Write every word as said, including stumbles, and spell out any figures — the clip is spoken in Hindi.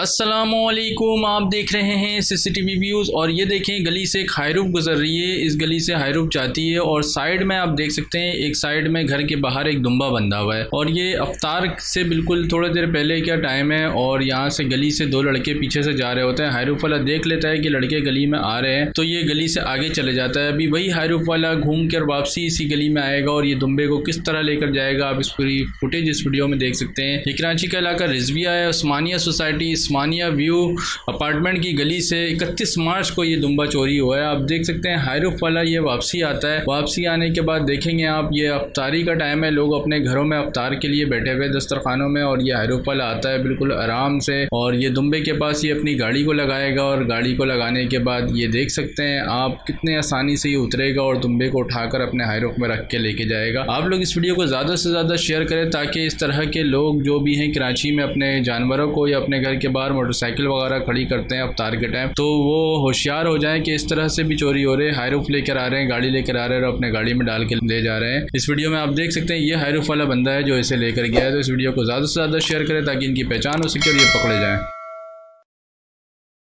अस्सलामुअलैकुम, आप देख रहे हैं सीसीटीवी व्यूज़। और ये देखें, गली से एक हायरूफ गुजर रही है। इस गली से हायरूफ जाती है और साइड में आप देख सकते हैं, एक साइड में घर के बाहर एक दुम्बा बंधा हुआ है। और ये अफ्तार से बिल्कुल थोड़ी देर पहले क्या टाइम है, और यहाँ से गली से दो लड़के पीछे से जा रहे होते हैं। हायरूफ वाला देख लेता है कि लड़के गली में आ रहे हैं, तो ये गली से आगे चले जाता है। अभी वही हायरूफ वाला घूम कर वापसी इसी गली में आएगा और ये दुम्बे को किस तरह लेकर जाएगा, आप इस पूरी फुटेज इस वीडियो में देख सकते हैं। ये कराची का इलाका रिजविया है। Osmania society Osmania view apartment की गली से इकतीस मार्च को ये दुम्बा चोरी हुआ है। आप देख सकते हैं हायरूफ वाला ये वापसी आता है। वापसी आने के बाद देखेंगे आप, ये अफ्तारी का टाइम है, लोग अपने घरों में अफ्तार के लिए बैठे हुए दस्तरखानों में, और ये हायरूफ वाला आता है बिल्कुल आराम से। और ये दुम्बे के पास ये अपनी गाड़ी को लगाएगा और गाड़ी को लगाने के बाद ये देख सकते हैं आप कितने आसानी से ये उतरेगा और दुम्बे को उठाकर अपने हायरूफ में रख के लेके जाएगा। आप लोग इस वीडियो को ज़्यादा से ज़्यादा शेयर करें ताकि इस तरह के लोग जो भी हैं कराची में अपने जानवरों को या अपने घर के बाहर मोटरसाइकिल वगैरह खड़ी करते हैं अफ्तार के टाइम, तो वो होशियार हो जाएं कि इस तरह से भी चोरी हो रही है। हायरूफ लेकर आ रहे हैं, गाड़ी लेकर आ रहे हैं और अपने गाड़ी में डाल के ले जा रहे हैं। इस वीडियो में आप देख सकते हैं ये हायरूफ वाला बंदा है जो इसे लेकर गया है। तो इस वीडियो को ज़्यादा से ज़्यादा शेयर करें ताकि इनकी पहचान हो सके और ये पकड़े जाएँ।